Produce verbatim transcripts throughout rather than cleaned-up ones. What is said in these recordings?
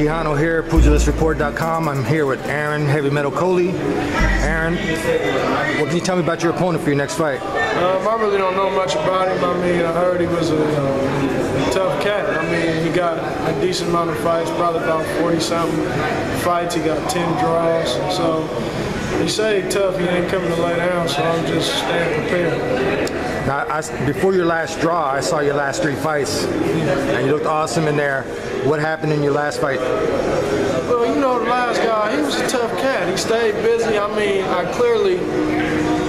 Quijano here, pugilist report dot com. I'm here with Aaron Heavy Metal Coley. Aaron, what can you tell me about your opponent for your next fight? Um, I really don't know much about him. I mean, I heard he was a, a tough cat. I mean, he got a decent amount of fights, probably about forty-something fights. He got ten draws. So, he say he's tough, he ain't coming to lay down, so I'm just staying prepared. Now, I, before your last draw, I saw your last three fights, and you looked awesome in there. What happened in your last fight? Well, you know, the last guy, he was a tough cat. He stayed busy. I mean, I clearly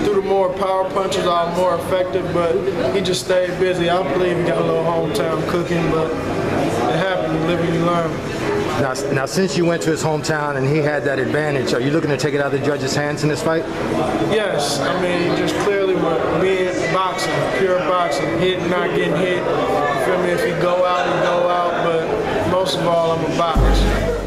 threw the more power punches, I was more effective, but he just stayed busy. I believe he got a little hometown cooking, but it happened, you live and you learn. Now, now, since you went to his hometown and he had that advantage, are you looking to take it out of the judges' hands in this fight? Yes. I mean, just clearly with being boxing, pure boxing, hitting, not getting hit. You feel me? If you go out, you go out. But most of all, I'm a boxer.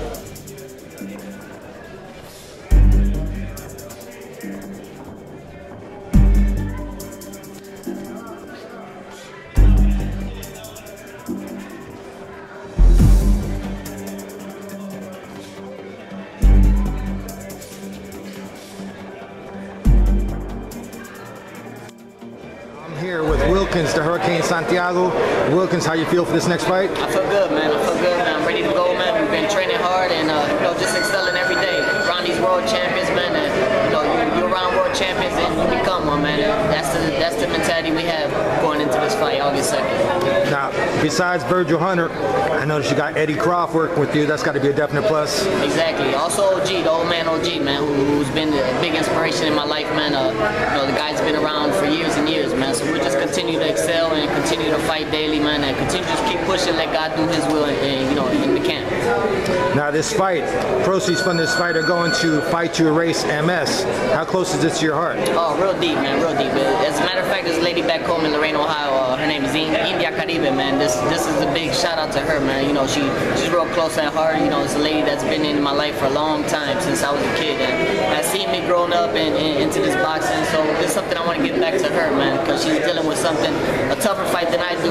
Wilkins, the Hurricane Santiago. Wilkins, how you feel for this next fight? I feel good, man. I feel good, man. I'm ready to go, man. We've been training hard and uh, you know, just excelling every day. Around these world champions, man. And, you know, you're around world champions and you become one, man. And that's the that's the mentality we have going into this fight, August second. Now, besides Virgil Hunter, I noticed you got Eddie Croft working with you. That's got to be a definite plus. Exactly. Also O G, the old man O G, man, who, who's been a big inspiration in my life, man. Uh, you know, the guy's been around for years and years, man. So we're just continue to excel and continue to fight daily, man, and continue to keep pushing, let God do his will, and, and you know, in the camp. Now this fight, proceeds from this fight are going to Fight to Erase M S. How close is this to your heart? Oh, real deep, man, real deep. As a matter of fact, this lady back home in Lorain, Ohio, uh, her name is India Caribe, man. This this is a big shout out to her, man. You know, she she's real close at heart. You know, it's a lady that's been in my life for a long time, since I was a kid, and I've seen me growing up and, and into this boxing, so it's something I want to give back to her, man, because she's dealing with something, a tougher fight than I do,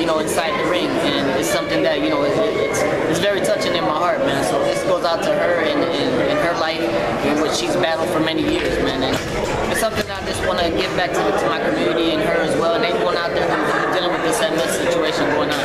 you know, inside the ring, and it's something that, you know, it, it's, it's very touching in my heart, man, so this goes out to her and, and, and her life, and what she's battled for many years, man, and it's something I just want to give back to, to my community and her as well, and anyone out there who's dealing with this M S situation going on.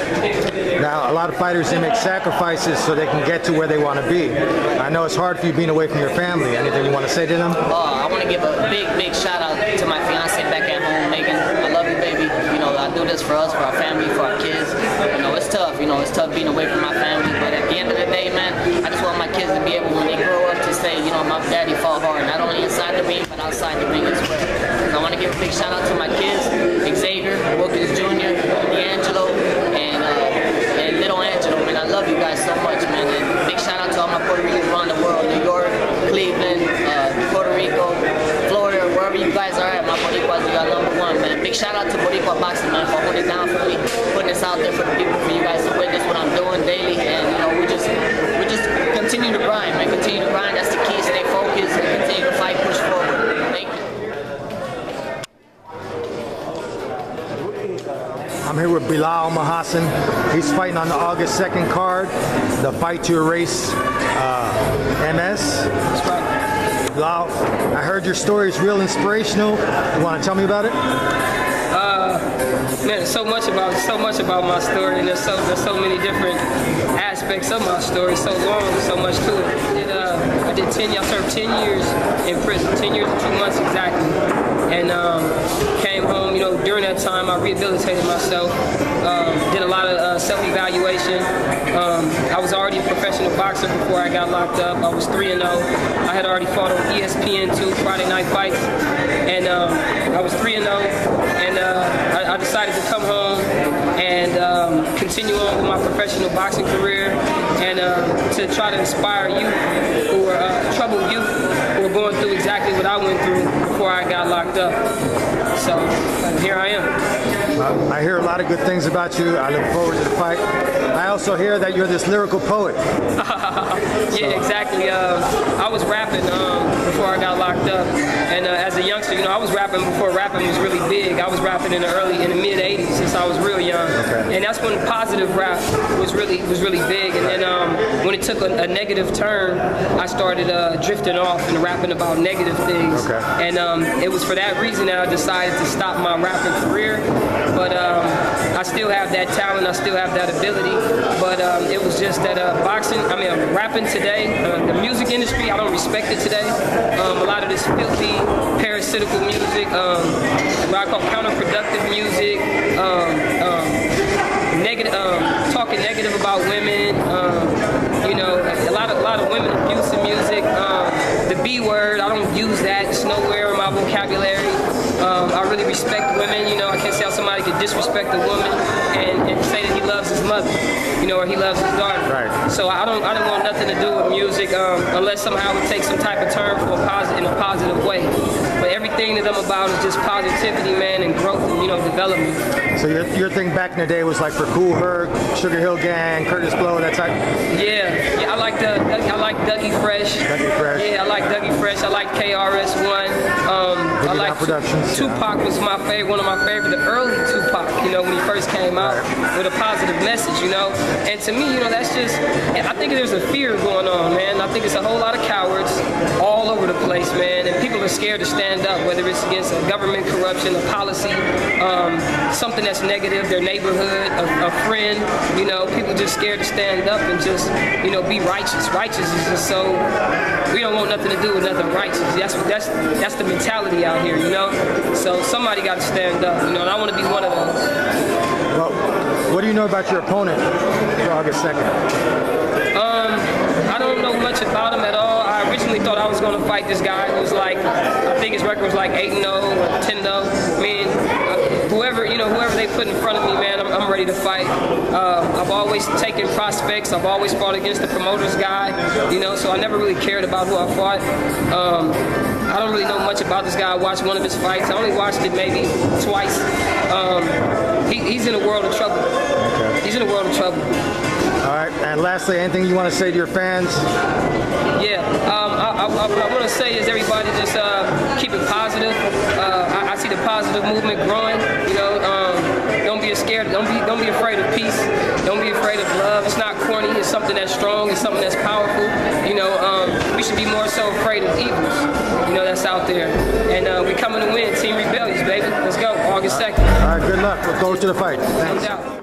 Now, a lot of fighters, they make sacrifices so they can get to where they want to be. I know it's hard for you being away from your family. Anything you want to say to them? Oh, uh, I want to give a big, big shout out to my fiance back at home, Megan. I love you, baby. You know, I do this for us, for our family, for our kids. You know, it's tough. You know, it's tough being away from my family. But at the end of the day, man, I just want my kids to be able, when they grow up, to say, you know, my daddy fought hard, not only inside the ring, but outside the ring as well. So I want to give a big shout out to my kids, Xavier, Wilkins Junior, D'Angelo, and, uh, and Little Angelo. Man, I love you guys so much, man. And big shout out to all my Puerto Ricans around the world, New York, Cleveland, uh, Puerto Rico, Florida, wherever you guys are at, my Boricuas, you got number one, man. Big shout out to Boricua Boxing, man, for holding it down for me, putting this out there for the people, for you guys to witness what I'm doing daily, and you know, we just we just continue to grind, man, continue to grind. That's the key, stay focused, and continue to fight, push forward. Thank you. I'm here with Bilal Mahasan. He's fighting on the August second card, the Fight to Erase uh, M S. Bilal, I heard your story is real inspirational. You want to tell me about it? Uh, man, so much about so much about my story, and there's so there's so many different aspects of my story. So long, so much to it. I did, uh, I did ten. I served ten years in prison, ten years and two months exactly. And um, came home, you know, during that time I rehabilitated myself, um, did a lot of uh, self-evaluation. Um, I was already a professional boxer before I got locked up. I was three and oh. I had already fought on E S P N two Friday night fights. And um, I was three and oh, and uh, I, I decided to come home and um, continue on with my professional boxing career and uh, to try to inspire youth who are uh, troubled youth who are going through exactly what I went through before I got locked up. So here I am. Um, I hear a lot of good things about you. I look forward to the fight. I also hear that you're this lyrical poet. Yeah, so. Exactly. Uh, I was rapping um, before I got locked up, and uh, as a youngster, you know, I was rapping before rapping was really big. I was rapping in the early, in the mid eighties, since I was real young, okay. And that's when the positive rap was really was really big. And then um, when it took a, a negative turn, I started uh, drifting off and rapping about negative things. Okay. And um, it was for that reason that I decided to stop my rapping career. But um, I still have that talent. I still have that ability. But um, it was just that uh, boxing. I mean, I'm rapping today. Uh, the music industry, I don't respect it today. Um, a lot of this filthy, parasitical music, um, what I call counterproductive music, um, um, negative, um, talking negative about women. Um, you know, a lot of a lot of women abusing music. Um, the B word, I don't use that. It's nowhere in my vocabulary. Um, I really respect women. You know, I can't see how somebody could disrespect a woman and, and say that he loves his mother, you know, or he loves his daughter. Right. So I don't, I don't want nothing to do with music um, unless somehow it takes some type of turn for a posit- in a positive way. But everything that I'm about is just positivity, man, and growth, and, you know, development. So your, your thing back in the day was like for Cool Herc, Sugar Hill Gang, Curtis Blow, that type. Yeah, yeah, I like the, I like Dougie Fresh. Dougie Fresh. Yeah, I like Dougie Fresh. I like K R S One. Um, I like Productions. Tupac yeah. was my favorite, one of my favorite, the early Tupac. You know, when he first came out right. with a positive message. You know, and to me, you know, that's just. I think there's a fear going on, man. I think it's a whole lot of cowards all over the place, man, and people are scared to stand up, whether it's against a government corruption, a policy, um, something that's negative, their neighborhood, a, a friend, you know, people just scared to stand up and just, you know, be righteous. Righteous is just so, we don't want nothing to do with nothing righteous. That's what, that's that's the mentality out here, you know? So somebody got to stand up, you know, and I want to be one of those. Well, what do you know about your opponent for August second? Um, I don't know much about him at all. I originally thought I was going to fight this guy who's like, I think his record was like eight and oh or ten and oh. I mean, whoever, you know, whoever they put in front of me, man, I'm, I'm ready to fight. Uh, I've always taken prospects. I've always fought against the promoter's guy, you know, so I never really cared about who I fought. Um, I don't really know much about this guy. I watched one of his fights. I only watched it maybe twice. Um, he, he's in a world of trouble. Okay. He's in a world of trouble. All right, and lastly, anything you want to say to your fans? Yeah, um, I, I, I, I want to say is everybody just uh, keep it positive. Uh, I, I see the positive movement growing. You know, um, don't be scared. Don't be don't be afraid of peace. Don't be afraid of love. It's not corny. It's something that's strong. It's something that's powerful. You know, um, we should be more so afraid of evils. You know, that's out there. And uh, we coming to win. Team Rebellious, baby. Let's go, August second. All right, good luck. We'll go to the fight. Thanks. No doubt.